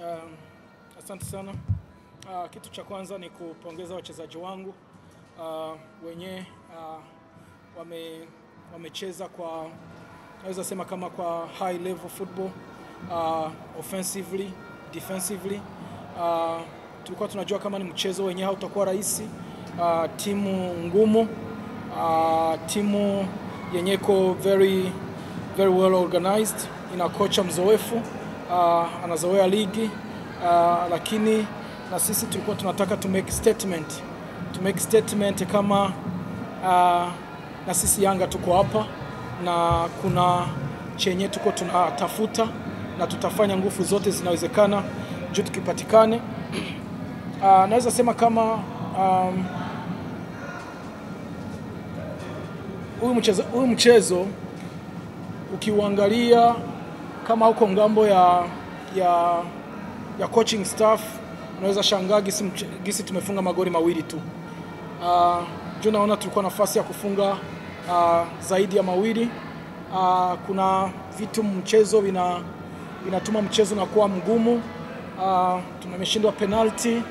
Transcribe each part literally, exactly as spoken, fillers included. Um, asante sana. Uh, kitu cha kwanza ni kupongeza wachezaji wangu. Uh, wenye uh, wame wamecheza kwa naweza sema kama kwa high level football, uh, offensively, defensively. Uh, tulikuwa tunajua kama ni mchezo wenye hautakuwa rahisi, uh, timu ngumu, uh, timu yenye iko very very well organized, ina kocha mzoefu, uh, anazoea ligi, uh, lakini na sisi tulikuwa tunataka to make statement to make statement kama uh, na sisi Yanga tuko hapa na kuna chenye tuko tunatafuta na tutafanya nguvu zote zinawezekana juu tukipatikane. Uh, naweza sema kama um, huyu mchezo huyu mchezo ukiuangalia kama huko ngambo ya ya ya coaching staff unaweza shangaa gisi, gisi tumefunga magoli mawili tu. Uh, juu naona tulikuwa nafasi ya kufunga uh, zaidi ya mawili. Uh, kuna vitu mchezo vina vinatuma mchezo na kuwa mgumu. Uh, tumeshindwa penalty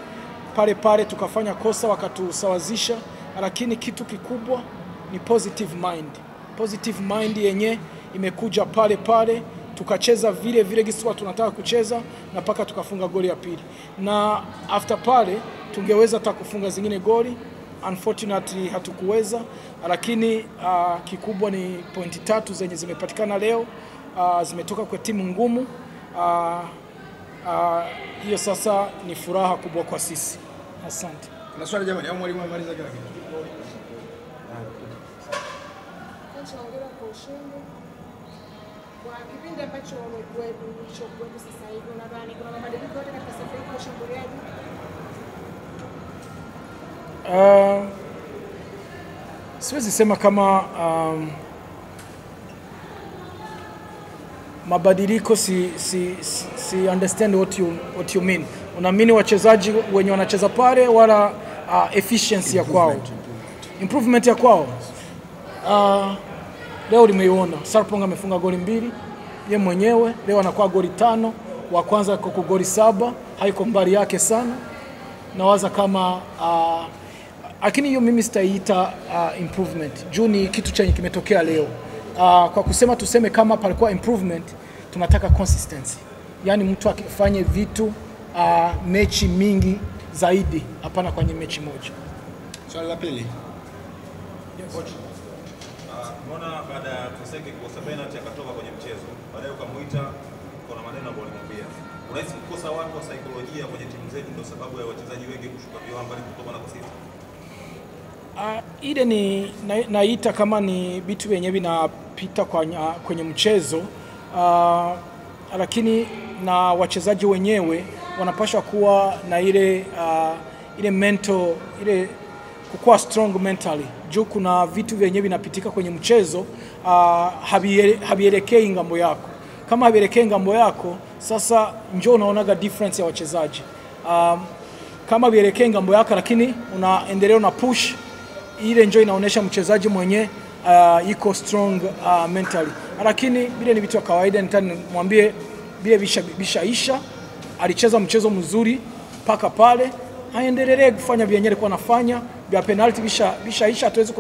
pale pale, tukafanya kosa wakatusawazisha, lakini kitu kikubwa ni positive mind. Positive mind yenye imekuja pale pale, tukacheza vile vile gisi tunataka kucheza na paka tukafunga goli ya pili. Na after pale tungeweza hata kufunga zingine goli, unfortunately hatukuweza, lakini uh, kikubwa ni pointi tatu zenye zimepatikana leo, uh, zimetoka kwa timu ngumu. Uh, hiyo uh, sasa ni furaha kubwa kwa sisi. Asante. Na swali jamani, au mwalimu amaliza kila kitu? Kocha ongea kwa ushindi. Kwa kipindi ambacho wamekuwepo mchokopo sasa hivi nadhani kuna mabadiliko yote katika safu ya ushambuliaji. Uh, siwezi sema kama um, mabadiliko, si, si si si understand what you what you mean. Unaamini wachezaji wenye wanacheza pale wala uh, efficiency ya kwao, improvement ya kwao? Uh, leo nimeiona Sarponga amefunga goli mbili yeye mwenyewe, leo anakuwa goli tano, wa kwanza kwa goli saba, haiko mbali yake sana. Nawaza kama lakini uh, hiyo mimi sitaiita uh, improvement. Juni kitu chenye kimetokea leo. Uh, kwa kusema tuseme kama palikuwa improvement, tunataka consistency. Yani mtu akifanye vitu uh, mechi mingi zaidi, hapana kwenye mechi moja. Swali la pili. Yes. Coach, mbona uh, baada ya Kuseke kukosa penalty akatoka kwenye mchezo, baadaye ukamuita kuna maneno ambayo alimwambia. Unahisi kukosa wako saikolojia kwenye timu zetu ndio sababu ya wachezaji wengi kushuka viwango mbali kutoka na Kuseke? Uh, ile ni naita na kama ni vitu vyenye vinapita kwenye, kwenye mchezo, uh, lakini na wachezaji wenyewe wanapaswa kuwa na ile uh, ile mental ile kuwa strong mentally. Juu kuna vitu vyenye vinapitika kwenye mchezo, uh, habielekei ngambo yako. Kama habielekei ngambo yako, sasa njoo unaonaga difference ya wachezaji. Um, kama habielekei ngambo yako lakini unaendelea na push, ile njoo inaonesha mchezaji mwenye uh, iko strong uh, mentally. Lakini bile ni vitu ya kawaida, nitamwambie bile bisha, bisha isha. Alicheza mchezo mzuri paka pale, aendelee kufanya vyenye alikuwa anafanya. Bia penalty bisha bisha isha, tuweze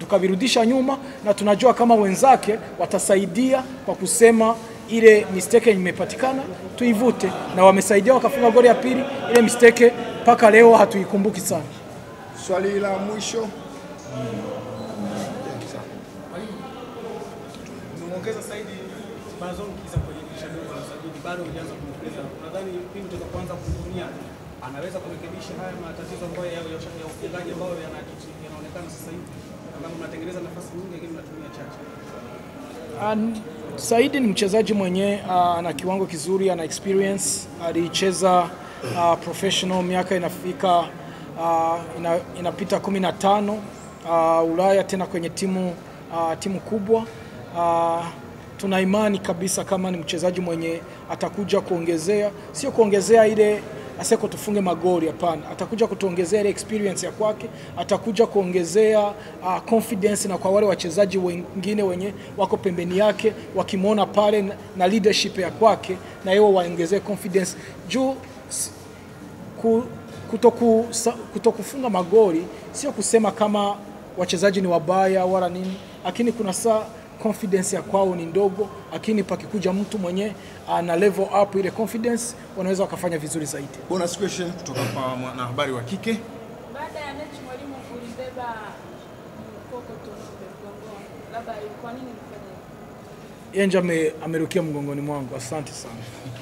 tukavirudisha nyuma, na tunajua kama wenzake watasaidia kwa kusema ile mistake imepatikana tuivute, na wamesaidia wakafunga goli ya pili. Ile mistake paka leo hatuikumbuki sana. Swali la mwisho. Niongeza zaidi bazo kisa kwenye mchezo wa Sajidi bado hujaanza kumpeleza. Nadhani pindi tutakapoanza kutumia anaweza kurekebisha haya matatizo ambayo yao ya ufungaji ambao yanaonekana sasa hivi. Kama mnatengeneza nafasi nyingi lakini mnatumia chache. Saidi ni mchezaji mwenye uh, ana kiwango kizuri, ana experience, alicheza uh, professional miaka inafika Uh, ina, inapita kumi na tano uh, Ulaya, tena kwenye timu uh, timu kubwa. Uh, tuna imani kabisa kama ni mchezaji mwenye atakuja kuongezea, sio kuongezea ile aseko tufunge magoli, hapana. Atakuja kutuongezea experience ya kwake, atakuja kuongezea uh, confidence, na kwa wale wachezaji wengine wenye wako pembeni yake wakimwona pale na, na leadership ya kwake, na yeye waongezee confidence. Juu ku, kutoku kutokufunga magoli sio kusema kama wachezaji ni wabaya wala nini, lakini kuna saa confidence ya kwao ni ndogo, lakini pakikuja mtu mwenye ana level up ile confidence, wanaweza wakafanya vizuri zaidi. Bonus question kutoka kwa mwanahabari wa kike. Baada ya mechi mwalimu ulibeba mkoko tonobe mgongoni. Labda kwa nini mfanye? Yeye ame amerukia mgongoni mwangu. Asante sana.